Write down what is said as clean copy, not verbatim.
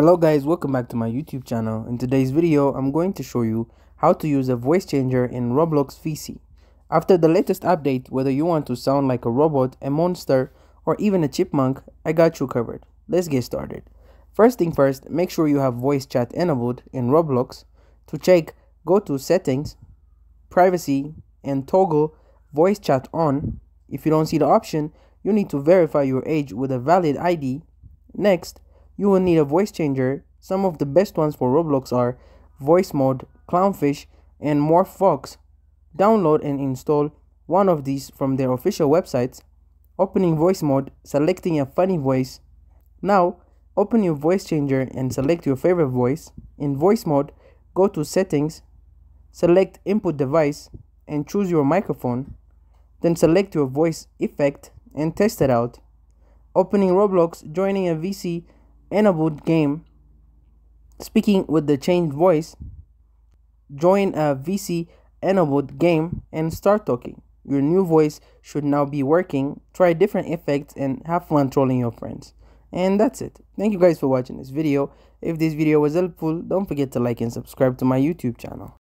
Hello guys, welcome back to my YouTube channel. In today's video, I'm going to show you how to use a voice changer in Roblox VC. After the latest update, whether you want to sound like a robot, a monster, or even a chipmunk, I got you covered. Let's get started. First thing first, make sure you have voice chat enabled in Roblox. To check, go to Settings, Privacy, and toggle Voice Chat On. If you don't see the option, you need to verify your age with a valid ID. Next, you will need a voice changer. Some of the best ones for Roblox are Voice Mode, Clownfish, and Morph Fox. Download and install one of these from their official websites. Opening Voice Mode, selecting a funny voice. Now, open your voice changer and select your favorite voice. In Voice Mode, go to Settings, select Input Device, and choose your microphone. Then select your voice effect and test it out. Opening Roblox, joining a VC enabled game, speaking with the changed voice, join a VC enabled game and start talking. Your new voice should now be working. Try different effects and have fun trolling your friends. And that's it. Thank you guys for watching this video. If this video was helpful, don't forget to like and subscribe to my YouTube channel.